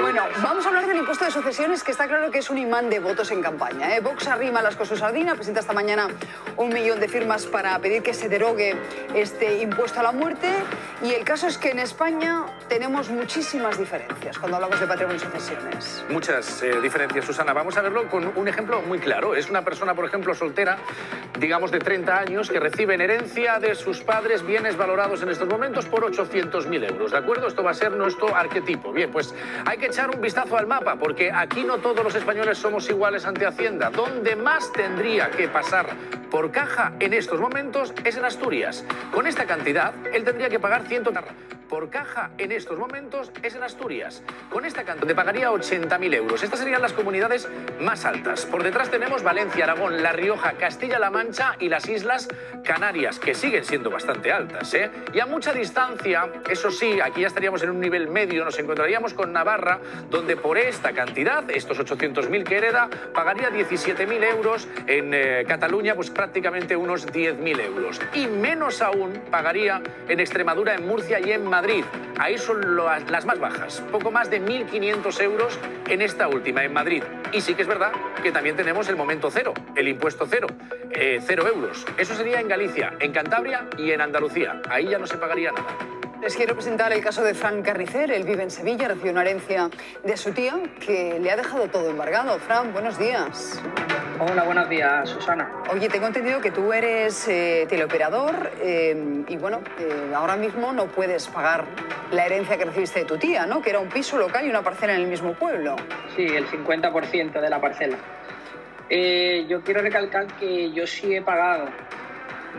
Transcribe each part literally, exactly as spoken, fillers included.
Bueno, vamos a hablar del impuesto de sucesiones, que está claro que es un imán de votos en campaña, ¿eh? Vox arrima las con su sardina, presenta esta mañana un millón de firmas para pedir que se derogue este impuesto a la muerte. Y el caso es que en España tenemos muchísimas diferencias cuando hablamos de patrimonio y sucesiones. Muchas eh, diferencias, Susana. Vamos a verlo con un ejemplo muy claro. Es una persona, por ejemplo, soltera, digamos de treinta años, que recibe en herencia de sus padres bienes valorados en estos momentos por ochocientos mil euros, ¿de acuerdo? Esto va a ser nuestro arquetipo. Bien, pues hay que echar un vistazo al mapa, porque aquí no todos los españoles somos iguales ante Hacienda. Donde más tendría que pasar por caja en estos momentos es en Asturias. Con esta cantidad, él tendría que pagar ciento... Por caja en estos momentos es en Asturias. Con esta cantidad te pagaría ochenta mil euros. Estas serían las comunidades más altas. Por detrás tenemos Valencia, Aragón, La Rioja, Castilla-La Mancha y las Islas Canarias, que siguen siendo bastante altas, ¿eh? Y a mucha distancia, eso sí, aquí ya estaríamos en un nivel medio, nos encontraríamos con Navarra, donde por esta cantidad, estos ochocientos mil que hereda, pagaría diecisiete mil euros. En eh, Cataluña, pues prácticamente unos diez mil euros. Y menos aún pagaría en Extremadura, en Murcia y en Madrid. Madrid, ahí son las más bajas, poco más de mil quinientos euros en esta última, en Madrid. Y sí que es verdad que también tenemos el momento cero, el impuesto cero, eh, cero euros. Eso sería en Galicia, en Cantabria y en Andalucía. Ahí ya no se pagaría nada. Les quiero presentar el caso de Fran Carnicer. Él vive en Sevilla, recibió una herencia de su tía que le ha dejado todo embargado. Fran, buenos días. Hola, buenos días, Susana. Oye, tengo entendido que tú eres eh, teleoperador eh, y, bueno, eh, ahora mismo no puedes pagar la herencia que recibiste de tu tía, ¿no? Que era un piso local y una parcela en el mismo pueblo. Sí, el cincuenta por ciento de la parcela. Eh, yo quiero recalcar que yo sí he pagado,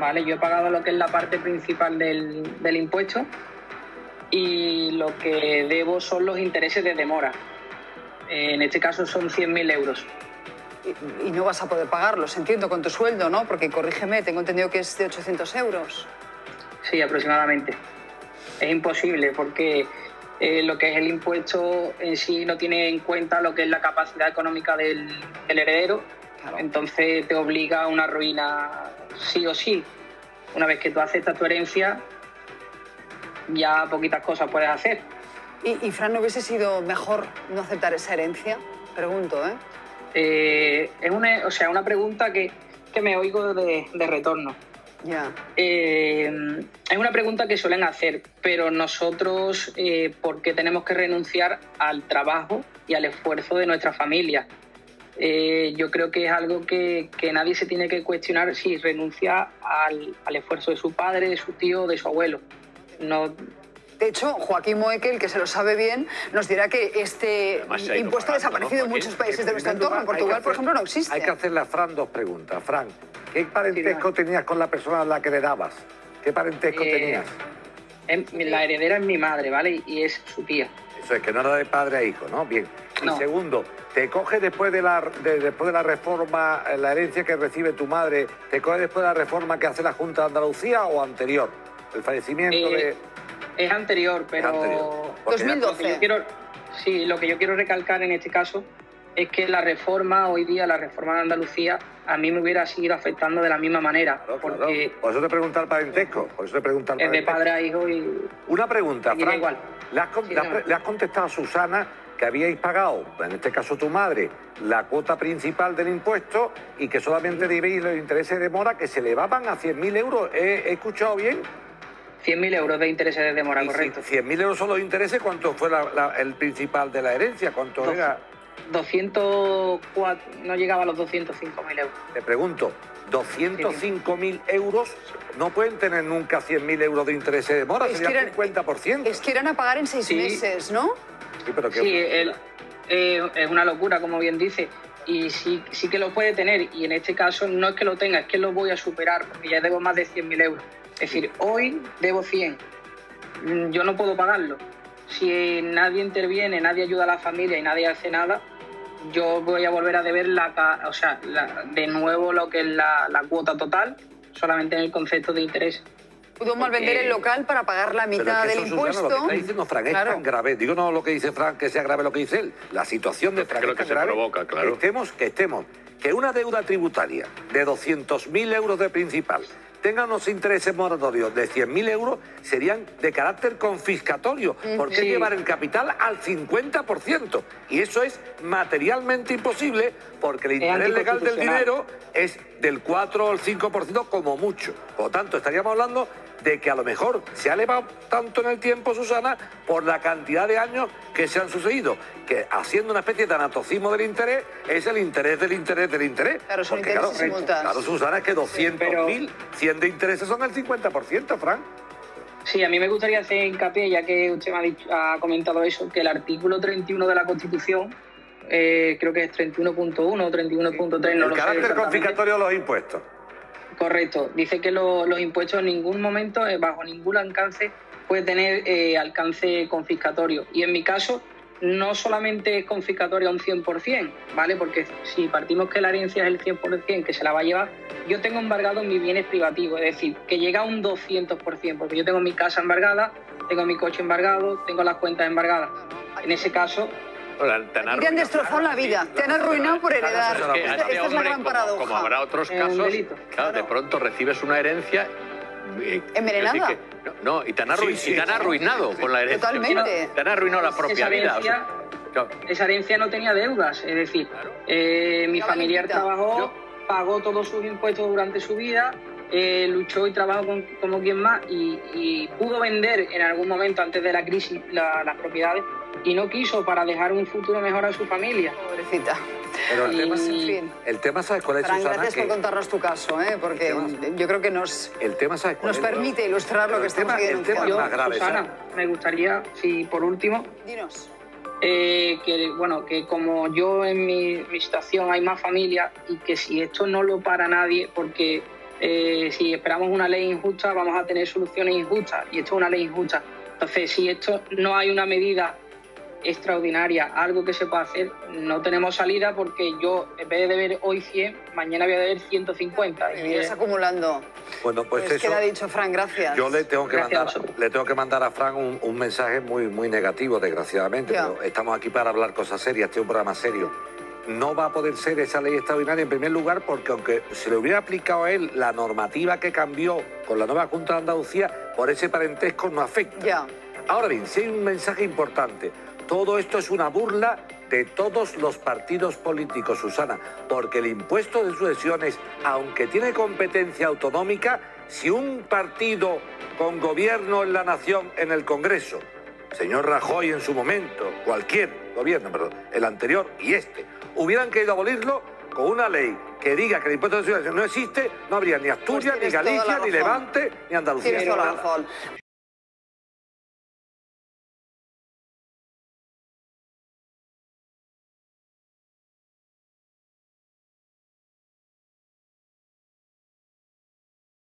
¿vale? Yo he pagado lo que es la parte principal del, del impuesto y lo que debo son los intereses de demora. Eh, en este caso son cien mil euros. Y no vas a poder pagarlos, entiendo, con tu sueldo, ¿no? Porque, corrígeme, tengo entendido que es de ochocientos euros. Sí, aproximadamente. Es imposible porque eh, lo que es el impuesto en sí no tiene en cuenta lo que es la capacidad económica del, del heredero. Claro. Entonces te obliga a una ruina sí o sí. Una vez que tú aceptas tu herencia, ya poquitas cosas puedes hacer. ¿Y, y Fran, no hubiese sido mejor no aceptar esa herencia? Pregunto, ¿eh? Eh, es una, o sea, una pregunta que, que me oigo de, de retorno. Yeah. Eh, es una pregunta que suelen hacer, pero nosotros, eh, porque tenemos que renunciar al trabajo y al esfuerzo de nuestra familia. Eh, yo creo que es algo que, que nadie se tiene que cuestionar si renuncia al, al esfuerzo de su padre, de su tío, de su abuelo. No... De hecho, Joaquín Moekel, que se lo sabe bien, nos dirá que este impuesto ha desaparecido, ¿no?, en muchos países de nuestro entorno. En Portugal, hacer, por ejemplo, no existe. Hay que hacerle a Fran dos preguntas. Fran, ¿qué parentesco sí, tenías con la persona a la que le dabas? ¿Qué parentesco eh, tenías? En, la heredera es mi madre, ¿vale? Y es su tía. Eso es, que no era de padre a hijo, ¿no? Bien. Y no. Segundo, ¿te coge después de la, de, después de la reforma, la herencia que recibe tu madre, te coge después de la reforma que hace la Junta de Andalucía o anterior? El fallecimiento eh, de... Es anterior, pero... Anterior. dos mil doce. Lo que yo quiero, sí, lo que yo quiero recalcar en este caso es que la reforma, hoy día, la reforma de Andalucía, a mí me hubiera seguido afectando de la misma manera. Claro, porque claro. Por eso te pregunto al parentesco. Por eso te pregunto al es parentesco. De padre a hijo y... Una pregunta, Fran. Igual. ¿Le has, sí, la, no. ¿Le has contestado a Susana que habíais pagado, en este caso tu madre, la cuota principal del impuesto y que solamente debéis los intereses de mora que se elevaban a cien mil euros? ¿He, he escuchado bien? cien mil euros de intereses de demora, correcto. cien mil euros son los intereses, ¿cuánto fue la, la, el principal de la herencia? ¿Cuánto dos, era? doscientos cuatro, no llegaba a los doscientos cinco mil euros. Te pregunto, doscientos cinco mil euros no pueden tener nunca cien mil euros de intereses de demora, es sería el cincuenta por ciento. Es que irán a pagar en seis sí. meses, ¿no? Sí, pero ¿qué? Sí, el, eh, es una locura, como bien dice. Y sí, sí que lo puede tener, y en este caso no es que lo tenga, es que lo voy a superar, porque ya debo más de cien mil euros. Es decir, hoy debo cien, yo no puedo pagarlo. Si nadie interviene, nadie ayuda a la familia y nadie hace nada, yo voy a volver a deber la, o sea, la, de nuevo lo que es la, la cuota total, solamente en el concepto de interés. Pudo mal vender el local para pagar la mitad del impuesto. Lo que está diciendo Fran es tan grave. Digo, no lo que dice Fran, que sea grave lo que dice él. La situación de Fran es tan grave que estemos, que estemos, que una deuda tributaria de doscientos mil euros de principal tengan unos intereses moratorios de cien mil euros, serían de carácter confiscatorio, porque sí. llevar el capital al cincuenta por ciento. Y eso es materialmente imposible, porque el interés legal del dinero es del cuatro o el cinco por ciento como mucho. Por lo tanto, estaríamos hablando de que a lo mejor se ha elevado tanto en el tiempo, Susana, por la cantidad de años que se han sucedido, que haciendo una especie de anatocismo del interés, es el interés del interés del interés. Claro, son porque, intereses claro, simultáneos. Claro, Susana, es que doscientos mil, sí, pero... cien de intereses son el cincuenta por ciento, Fran. Sí, a mí me gustaría hacer hincapié, ya que usted me ha, dicho, ha comentado eso, que el artículo treinta y uno de la Constitución, eh, creo que es treinta y uno punto uno o treinta y uno punto tres, no lo sé exactamente. El carácter confiscatorio de los impuestos. Correcto. Dice que lo, los impuestos en ningún momento, eh, bajo ningún alcance, puede tener eh, alcance confiscatorio. Y en mi caso, no solamente es confiscatorio a un cien por ciento, ¿vale? Porque si partimos que la herencia es el cien por ciento que se la va a llevar, yo tengo embargado mis bienes privativos, es decir, que llega a un doscientos por ciento, porque yo tengo mi casa embargada, tengo mi coche embargado, tengo las cuentas embargadas. En ese caso... Te han destrozado la vida, te han arruinado por heredar. Esta es la gran paradoja. Como habrá otros casos, claro, de pronto recibes una herencia... ¿Envenenada? No, y te han arruinado con la herencia. Totalmente. Te han arruinado la propia vida. Esa herencia no tenía deudas, es decir, mi familiar trabajó, pagó todos sus impuestos durante su vida, Eh, luchó y trabajó con, como quien más y, y pudo vender en algún momento antes de la crisis la, las propiedades y no quiso para dejar un futuro mejor a su familia. Pobrecita. Pero el, y... tema, en fin. el tema, ¿sabes cuál es, Fran, Susana? Gracias que... por contarnos tu caso, ¿eh? Porque tema... yo creo que nos, el tema, ¿sabes cuál nos es? Permite ilustrar lo que estamos viendo. El tema es más grave, Susana, ¿sabes? Me gustaría, si por último... Dinos. Eh, que, bueno, que como yo en mi, mi situación hay más familia y que si esto no lo para nadie, porque... Eh, si esperamos una ley injusta, vamos a tener soluciones injustas, y esto es una ley injusta. Entonces, si esto no hay una medida extraordinaria, algo que se pueda hacer, no tenemos salida, porque yo, en vez de deber hoy cien, mañana voy a deber ciento cincuenta. Y irás acumulando. Bueno, pues, pues eso... ¿Qué le ha dicho Fran? Gracias. Yo le tengo que, mandar, le tengo que mandar a Fran un, un mensaje muy, muy negativo, desgraciadamente, pero estamos aquí para hablar cosas serias, este es un programa serio. No va a poder ser esa ley extraordinaria, en primer lugar, porque aunque se le hubiera aplicado a él la normativa que cambió con la nueva Junta de Andalucía, por ese parentesco no afecta. Yeah. Ahora bien, sí hay un mensaje importante. Todo esto es una burla de todos los partidos políticos, Susana, porque el impuesto de sucesiones, aunque tiene competencia autonómica, si un partido con gobierno en la nación, en el Congreso, señor Rajoy en su momento, cualquier gobierno, perdón, el anterior y este, hubieran querido abolirlo con una ley que diga que el impuesto de sucesiones no existe, no habría ni Asturias, pues ni Galicia, ni Levante, ni Andalucía. Tienes toda la razón.